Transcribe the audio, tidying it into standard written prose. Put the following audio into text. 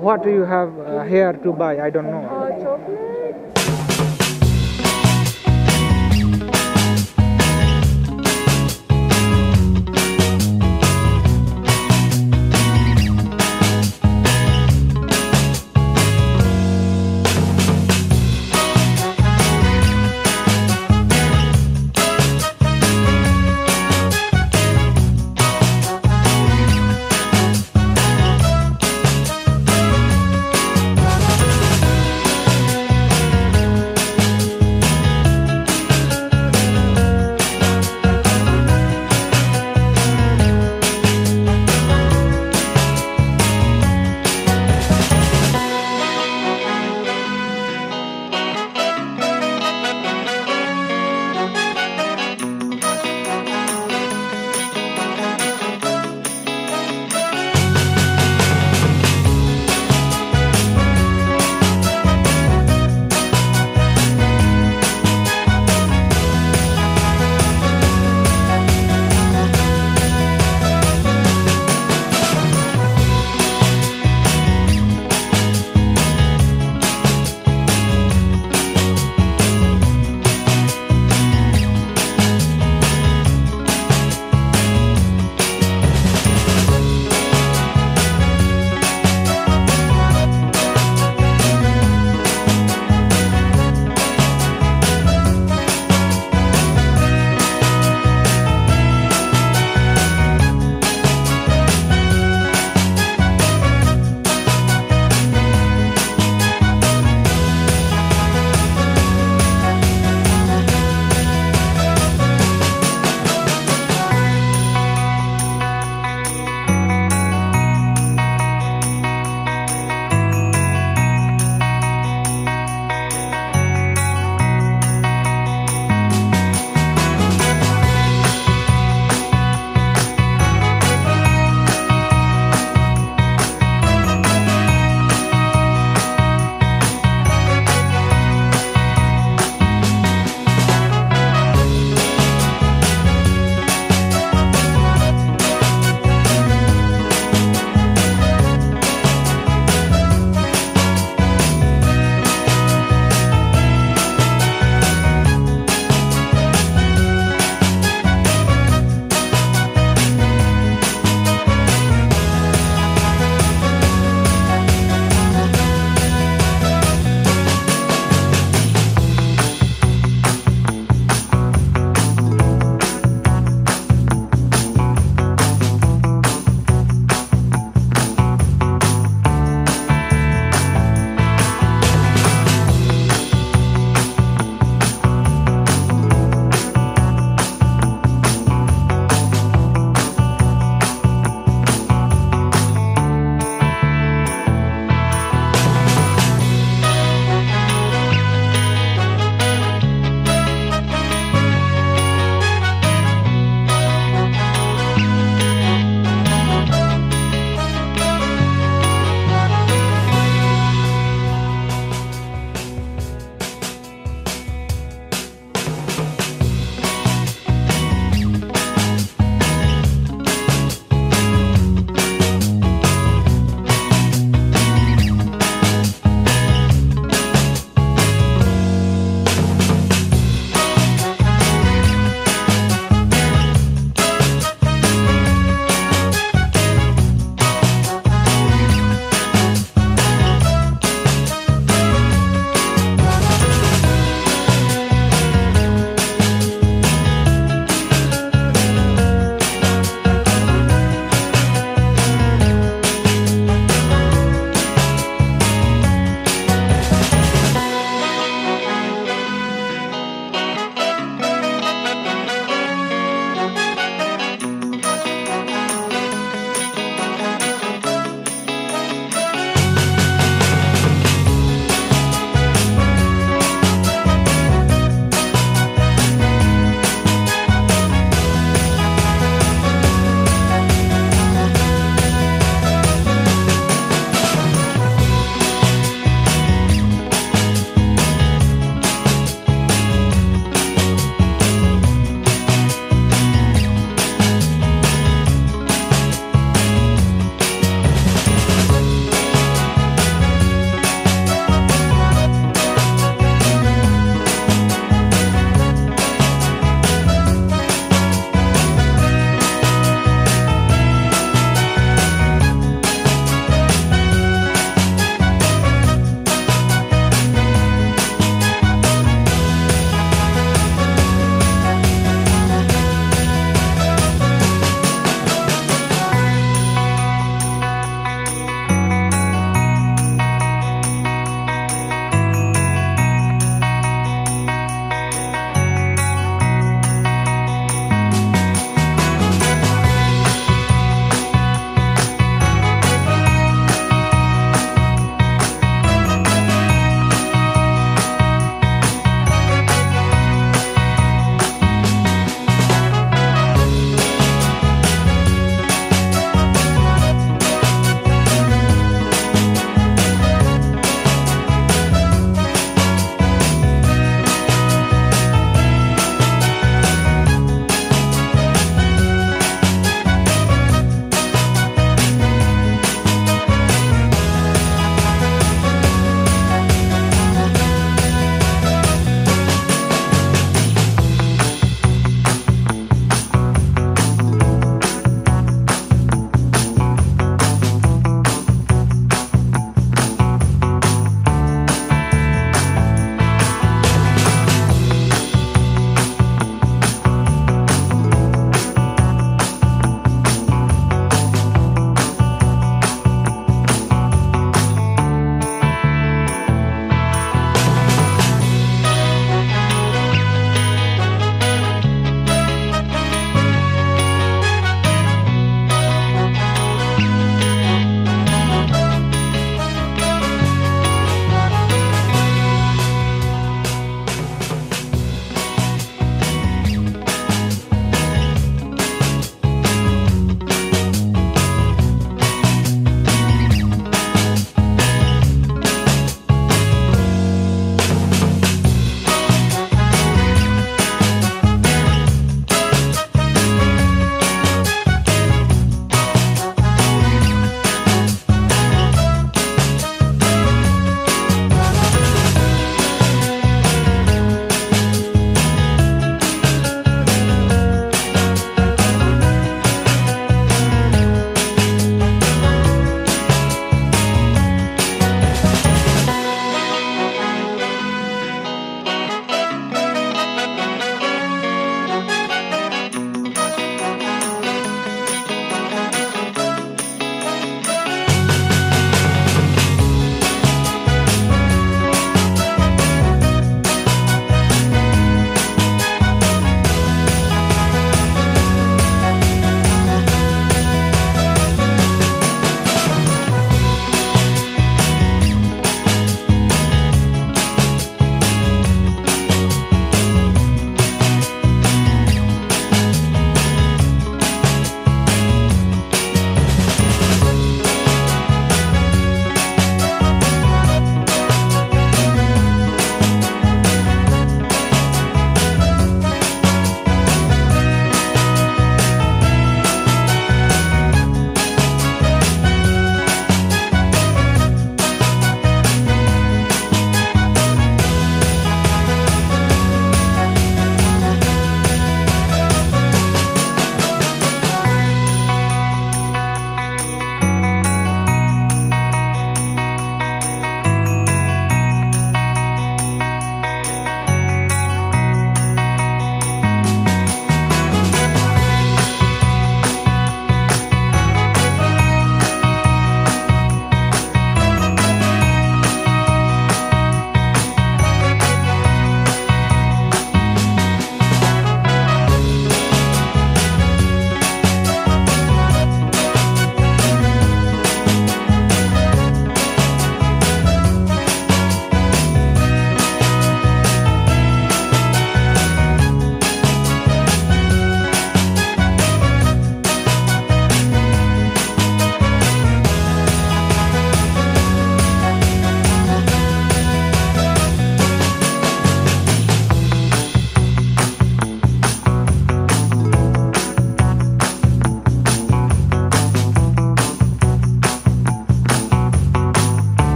What do you have here to buy? I don't know. Chocolate.